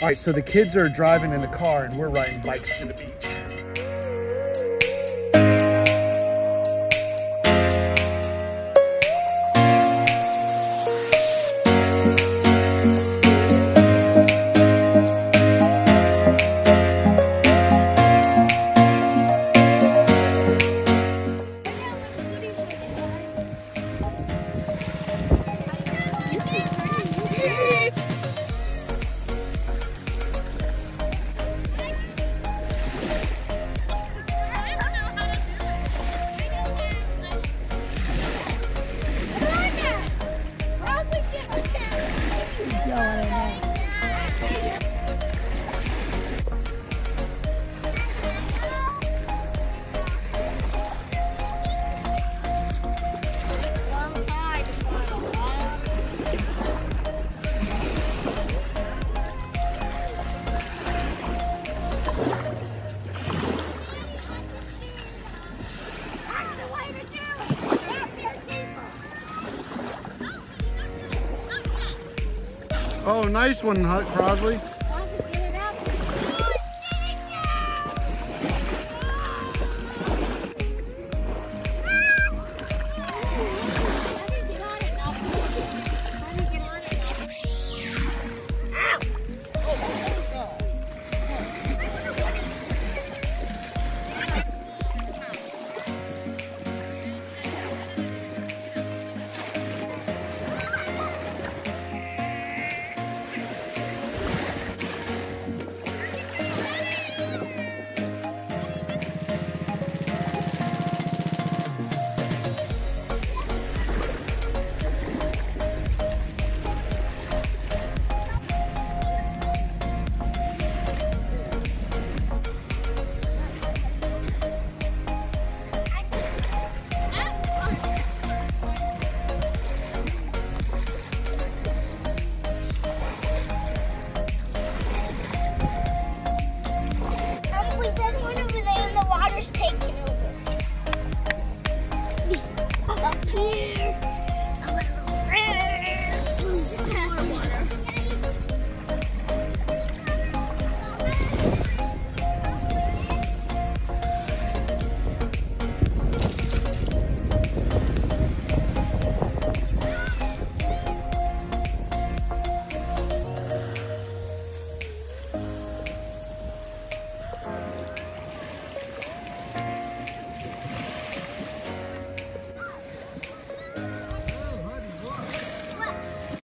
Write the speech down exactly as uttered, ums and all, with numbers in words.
All right, so the kids are driving in the car and we're riding bikes to the beach. Oh, nice one, Huck Crosley.